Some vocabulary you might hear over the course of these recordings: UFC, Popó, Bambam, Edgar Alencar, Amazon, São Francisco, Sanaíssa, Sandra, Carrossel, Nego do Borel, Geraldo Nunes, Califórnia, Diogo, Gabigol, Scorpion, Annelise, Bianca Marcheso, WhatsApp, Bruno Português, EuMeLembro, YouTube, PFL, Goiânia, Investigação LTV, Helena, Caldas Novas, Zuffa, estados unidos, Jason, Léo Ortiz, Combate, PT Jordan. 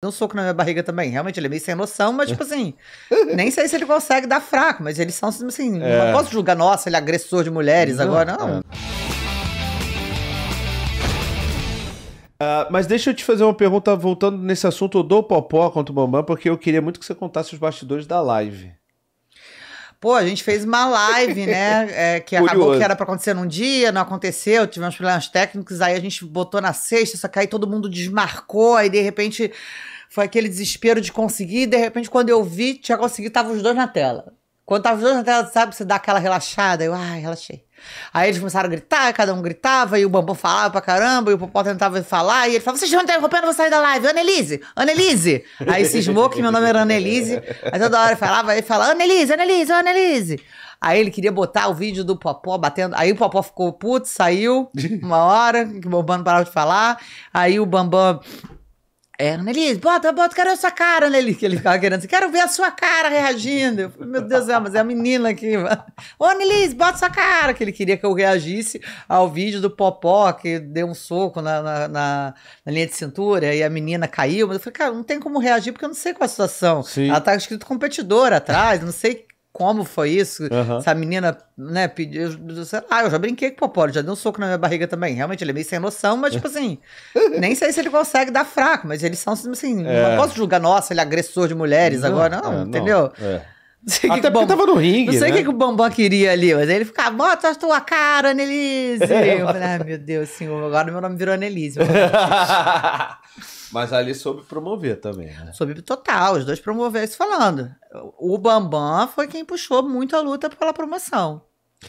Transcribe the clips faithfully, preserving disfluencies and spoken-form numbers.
Deu um soco na minha barriga também. Realmente, ele é meio sem noção, mas, tipo assim, nem sei se ele consegue dar fraco, mas eles são, assim, é. Não posso julgar, nossa, ele é agressor de mulheres não, agora, não. É. Uh, mas deixa eu te fazer uma pergunta, voltando nesse assunto do Popó contra o Bambam, porque eu queria muito que você contasse os bastidores da live. Pô, a gente fez uma live, né, é, que curioso. Acabou que era pra acontecer num dia, não aconteceu, tivemos problemas técnicos, aí a gente botou na sexta, só que aí todo mundo desmarcou, aí de repente foi aquele desespero de conseguir, de repente quando eu vi, tinha conseguido, tava os dois na tela. Quando tava os dois na tela, sabe, você dá aquela relaxada, eu, ai, relaxei. Aí eles começaram a gritar, cada um gritava, e o Bambam falava pra caramba, e o Popó tentava falar, e ele falava, vocês vão interrompendo, eu vou sair da live, Annelise, Annelise. Aí cismou que meu nome era Annelise, aí toda hora falava, ele falava, Annelise, Annelise, Annelise. Aí ele queria botar o vídeo do Popó batendo, aí o Popó ficou puto, saiu, uma hora, que o Bambam não parava de falar, aí o Bambam... É, Annelise, bota, bota, quero a sua cara, Annelise, que ele ficava querendo assim, quero ver a sua cara reagindo. Eu falei, meu Deus do céu, mas é a menina aqui. Ô, Annelise, bota sua cara, que ele queria que eu reagisse ao vídeo do Popó, que deu um soco na, na, na, na linha de cintura, e a menina caiu, mas eu falei, cara, não tem como reagir, porque eu não sei qual é a situação. Sim. Ela tá escrito competidor atrás, não sei... Como foi isso? Uhum. Essa menina, né, pediu, sei lá, eu já brinquei com o Popó, ele já deu um soco na minha barriga também. Realmente, ele é meio sem noção, mas, tipo assim, nem sei se ele consegue dar fraco, mas eles são, assim, é. Não posso julgar, nossa, ele é agressor de mulheres não, agora, não, é, entendeu? Não, é. Não sei até que porque tava no ringue, não sei o né? que, que o Bambam queria ali, mas aí ele ficava, bota a tua cara, Annelise. É, eu falei, ai, ah, meu Deus, senhor, agora meu nome virou Annelise. Mas ali soube promover também, né? Soube total, os dois promoveram isso falando. O Bambam foi quem puxou muito a luta pela promoção,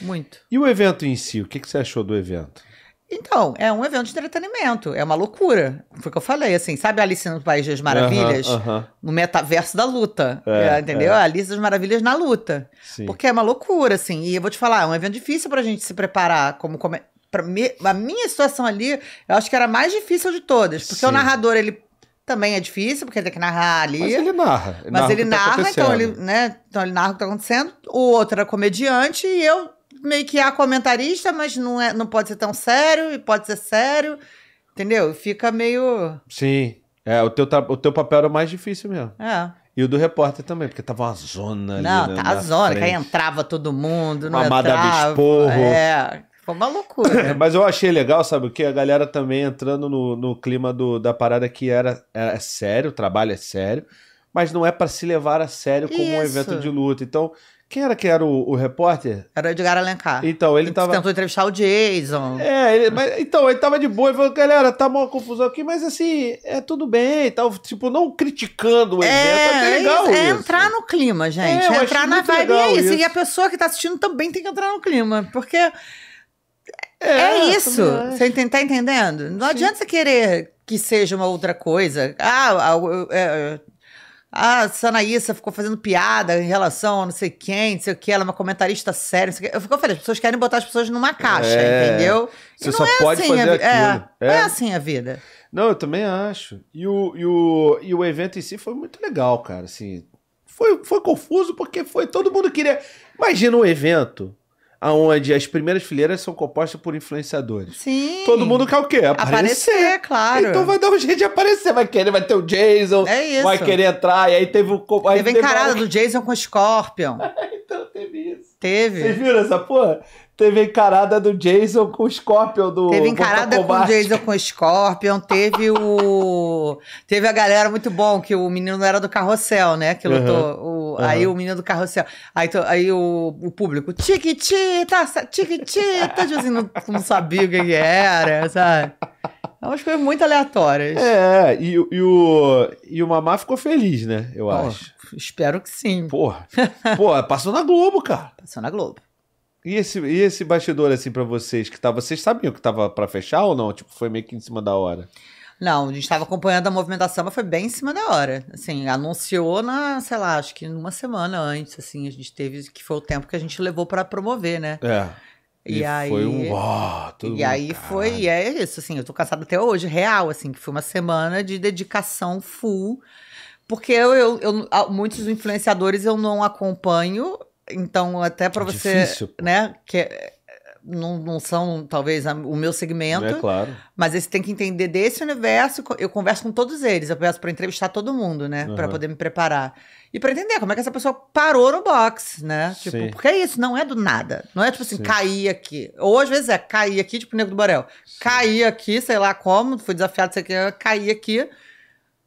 muito. E o evento em si, o que, que você achou do evento? Então, é um evento de entretenimento, é uma loucura. Foi o que eu falei, assim, sabe a Alice no País das Maravilhas? Uhum, uhum. No metaverso da luta, é, entendeu? É. A Alice das Maravilhas na luta. Sim. Porque é uma loucura, assim, e eu vou te falar, é um evento difícil pra gente se preparar, como... como... Pra me... A minha situação ali, eu acho que era a mais difícil de todas, porque Sim. o narrador, ele... Também é difícil, porque ele tem que narrar ali. Mas ele narra. Ele mas narra ele narra, tá então, ele, né, então ele narra o que tá acontecendo. O outro era comediante e eu meio que a comentarista, mas não, é, não pode ser tão sério e pode ser sério, entendeu? Fica meio... Sim, é, o, teu, o teu papel era o mais difícil mesmo. É. E o do repórter também, porque tava uma zona ali. Não, né, tá a zona, frente. Que aí entrava todo mundo, não Amada entrava. Bisporro. É... Foi uma loucura. Né? Mas eu achei legal, sabe o quê? A galera também entrando no, no clima do, da parada que era, era sério, o trabalho é sério, mas não é para se levar a sério como Isso. um evento de luta. Então, quem era que era o, o repórter? Era o Edgar Alencar. Então, ele, ele tava... tentou entrevistar o Jason. É, ele, mas, então, ele tava de boa e falou, galera, tá uma confusão aqui, mas assim, é tudo bem e tal. Tipo, não criticando o evento, é, é legal isso. É entrar no clima, gente. É, é entrar na vibe, é isso. isso. E a pessoa que tá assistindo também tem que entrar no clima, porque... É, é isso, você tá entendendo? Não Sim. adianta você querer que seja uma outra coisa. Ah, a, a, a Sanaíssa ficou fazendo piada em relação a não sei quem, não sei o que, ela é uma comentarista séria, não sei o que. Eu fico feliz, as pessoas querem botar as pessoas numa caixa, é. Entendeu? E você não só é pode assim fazer a, aquilo. É, é. Não é assim a vida. Não, eu também acho. E o, e o, e o evento em si foi muito legal, cara. Assim, foi, foi confuso porque foi todo mundo queria... Imagina um evento... Onde as primeiras fileiras são compostas por influenciadores. Sim. Todo mundo quer o quê? Aparecer. Aparecer, claro. Então vai dar um jeito de aparecer. Vai querer, vai ter o Jason. É isso. Vai querer entrar. E aí teve o... Aí teve a encarada uma... do Jason com o Scorpion. Então teve isso. Teve. Vocês viram essa porra? Teve a encarada do Jason com o Scorpion do... Teve encarada com o Jason com o Scorpion. Teve o... Teve a galera muito bom, que o menino não era do Carrossel, né? Que lutou... Uhum. O... Uhum. Aí o menino do Carrossel. Aí, to, aí o, o público, tiquitita, tiquitita, tipo assim, não, não sabia o que, que era, sabe? É umas coisas muito aleatórias. É, e, e, o, e o Mamá ficou feliz, né? Eu Porra, acho. Espero que sim. Porra. Porra, passou na Globo, cara. Passou na Globo. E esse, e esse bastidor, assim, pra vocês que tava. Vocês sabiam que tava pra fechar ou não? Tipo, foi meio que em cima da hora. Não, a gente estava acompanhando a movimentação, mas foi bem em cima da hora. Assim, anunciou na, sei lá, acho que numa semana antes, assim, a gente teve, que foi o tempo que a gente levou para promover, né? É. E, e aí, foi um... Oh, tudo e aí cara. Foi, e é isso, assim, eu tô cansada até hoje, real, assim, que foi uma semana de dedicação full, porque eu, eu, eu muitos influenciadores eu não acompanho, então até para é você, difícil. Né, que... não, não são, talvez, a, o meu segmento. É claro. Mas eles têm que entender desse universo. Eu converso com todos eles. Eu peço para entrevistar todo mundo, né? Uhum. Para poder me preparar. E para entender como é que essa pessoa parou no boxe, né? Tipo, sim. Porque é isso, não é do nada. Não é tipo assim, sim, cair aqui. Ou às vezes é cair aqui, tipo o Nego do Borel. Sim. Cair aqui, sei lá como, fui desafiado, sei lá, cair aqui.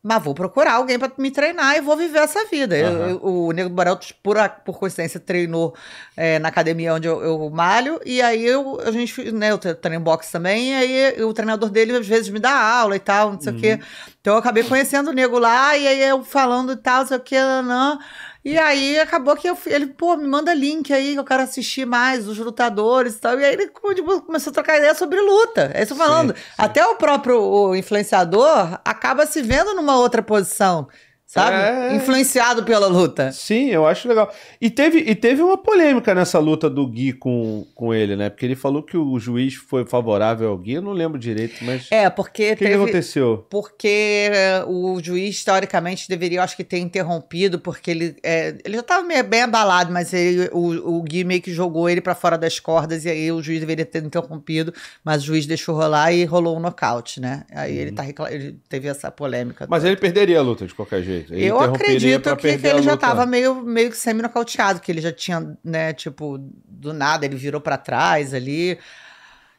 Mas vou procurar alguém para me treinar e vou viver essa vida. Uhum. Eu, eu, o Nego do Borel, por, por coincidência, treinou é, na academia onde eu, eu malho. E aí eu, a gente, né, eu treino boxe também. E aí o treinador dele, às vezes, me dá aula e tal, não sei o uhum. quê. Então eu acabei conhecendo o Nego lá. E aí eu falando e tal, não sei o quê, não, não. E aí acabou que eu, ele, pô, me manda link aí que eu quero assistir mais os lutadores e tal. E aí ele tipo, começou a trocar ideia sobre luta. É isso falando. Sim, sim. Até o próprio o influenciador acaba se vendo numa outra posição, sabe? É... Influenciado pela luta. Sim, eu acho legal. E teve, e teve uma polêmica nessa luta do Gui com, com ele, né? Porque ele falou que o juiz foi favorável ao Gui. Eu não lembro direito, mas... É, porque... O que, teve... que aconteceu? Porque o juiz, historicamente, deveria, acho que, ter interrompido, porque ele, é, ele já estava bem abalado, mas ele, o, o Gui meio que jogou ele para fora das cordas, e aí o juiz deveria ter interrompido, mas o juiz deixou rolar e rolou um nocaute, né? Aí hum. ele, tá, ele teve essa polêmica. Mas toda. Ele perderia a luta, de qualquer jeito. Ele eu acredito que, que ele já tava meio, meio que semi-nocauteado, que ele já tinha, né, tipo, do nada, ele virou pra trás ali,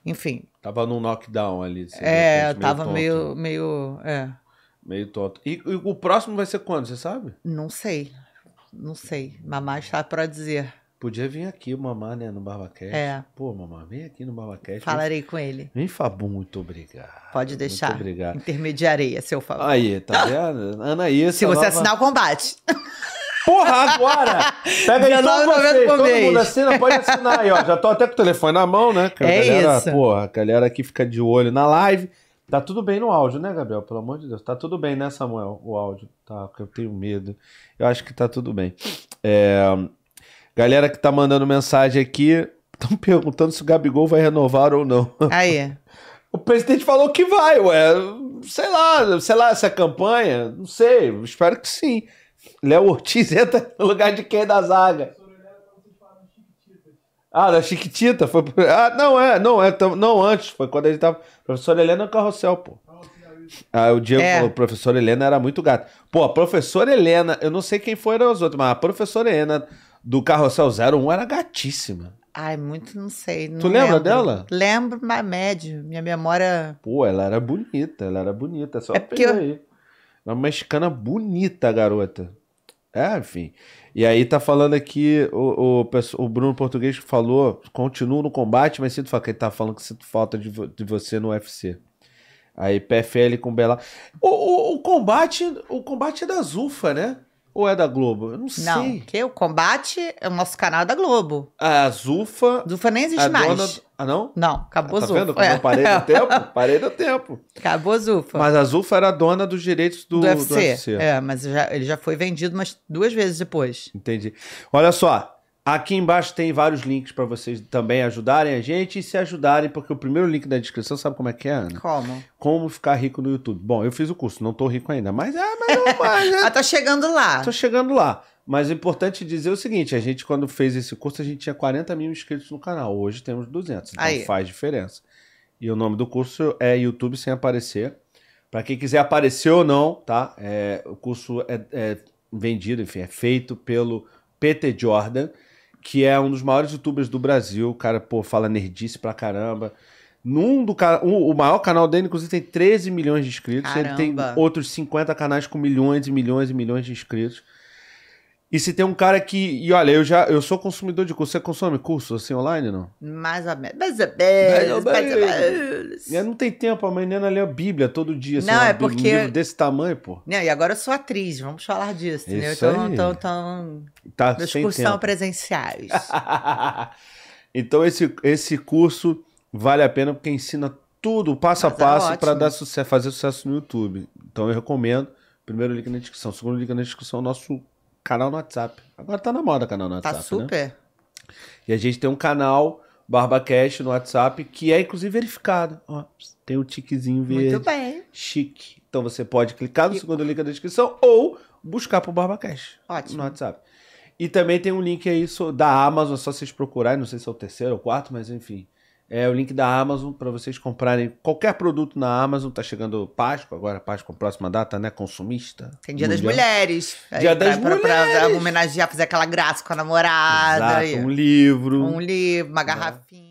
enfim. Tava num knockdown ali. É, repente, meio tava tonto. meio, meio, é. Meio tonto. E, e o próximo vai ser quando, você sabe? Não sei, não sei, mamá está pra dizer. Podia vir aqui, o Mamá, né, no Barbacast. É. Pô, Mamá, vem aqui no Barbacast. Falarei vem... com ele. Vem, Fabu, muito obrigado. Pode deixar. Muito obrigado. Intermediarei, a seu favor. Aí, tá vendo? Anaísa. Se você nova... assinar o combate. Porra, agora! Pega aí todo vocês, todo mundo assina, pode assinar aí, ó. Já tô até com o telefone na mão, né? Que é a galera, isso. Porra, a galera aqui fica de olho na live. Tá tudo bem no áudio, né, Gabriel? Pelo amor de Deus. Tá tudo bem, né, Samuel? O áudio, tá? Porque eu tenho medo. Eu acho que tá tudo bem. É... Galera que tá mandando mensagem aqui, estão perguntando se o Gabigol vai renovar ou não. Aí. O presidente falou que vai, ué. Sei lá, sei lá, essa campanha, não sei, espero que sim. Léo Ortiz entra no lugar de quem da zaga? Ah, da Chiquitita? Foi... Ah, não, é, não, é, não, antes, foi quando ele tava... Professor Helena no Carrossel, pô. Ah, o Diogo é. falou, professora Helena era muito gata. Pô, a professora Helena, eu não sei quem foram os outros, mas a professora Helena... do Carrossel zero um era gatíssima. Ai, muito não sei. Não tu lembra lembro. dela? Lembro, mas médio. Minha memória... Pô, ela era bonita, ela era bonita. Só é porque eu... aí. Uma mexicana bonita, a garota. É, enfim. E aí tá falando aqui, o, o, o Bruno Português falou, continuo no combate, mas sinto falta, que ele tá falando que sinto falta de, vo, de você no U F C. Aí P F L com Bela... O, o, o combate, o combate é da Zuffa, né? Ou é da Globo? Eu não sei. Não, porque o combate, o nosso canal é da Globo. A Zuffa... Zuffa nem existe mais. Dona... Ah, não? Não, acabou a ah, tá Zuffa. Tá vendo? É. Eu parei do tempo? Parei do tempo. Acabou a Zuffa. Mas a Zuffa era a dona dos direitos do, do, U F C. do U F C. É, mas já, ele já foi vendido umas duas vezes depois. Entendi. Olha só, aqui embaixo tem vários links para vocês também ajudarem a gente e se ajudarem, porque o primeiro link da descrição, sabe como é que é, Ana? Como? Como ficar rico no YouTube. Bom, eu fiz o curso, não tô rico ainda, mas é... Mas não, mas é... ah, tá chegando lá. Tô chegando lá. Mas o importante dizer é o seguinte, a gente quando fez esse curso, a gente tinha quarenta mil inscritos no canal, hoje temos duzentos, então aí faz diferença. E o nome do curso é YouTube Sem Aparecer. Para quem quiser aparecer ou não, tá? É, o curso é, é vendido, enfim, é feito pelo P T Jordan, que é um dos maiores youtubers do Brasil. O cara, pô, fala nerdice pra caramba. Num do cara, o, o maior canal dele, inclusive, tem treze milhões de inscritos. Caramba. Ele tem outros cinquenta canais com milhões e milhões e milhões de inscritos. E se tem um cara que... E olha, eu já eu sou consumidor de curso. Você consome curso assim online, não? Mais ou menos. Mais ou menos. Mais ou menos. Eu não tenho tempo. A menina lê a Bíblia todo dia. Não, é porque... Um livro desse tamanho, pô. Não, e agora eu sou atriz. Vamos falar disso, entendeu? Isso então, aí. Então, então, tá meus sem cursos tempo. São presenciais. Então, esse, esse curso vale a pena porque ensina tudo, passo Mas a passo, é para dar sucesso, fazer sucesso no YouTube. Então, eu recomendo. Primeiro link na descrição. Segundo link na descrição, nosso... canal no WhatsApp. Agora tá na moda canal no WhatsApp, tá super. Né? E a gente tem um canal Barbacast no WhatsApp que é, inclusive, verificado. Ó, tem um tiquezinho verde. Muito bem. Chique. Então você pode clicar no e... segundo link da descrição ou buscar pro Barbacast. Ótimo. No WhatsApp. E também tem um link aí da Amazon, é só vocês procurarem, não sei se é o terceiro ou quarto, mas enfim. É o link da Amazon para vocês comprarem qualquer produto na Amazon. Tá chegando Páscoa, agora Páscoa, próxima data, né? Consumista. Tem Dia mundial. das Mulheres. Dia aí, das pra, Mulheres. Pra, pra homenagear, fazer aquela graça com a namorada. Exato, aí. Um livro. Um livro, uma garrafinha. É.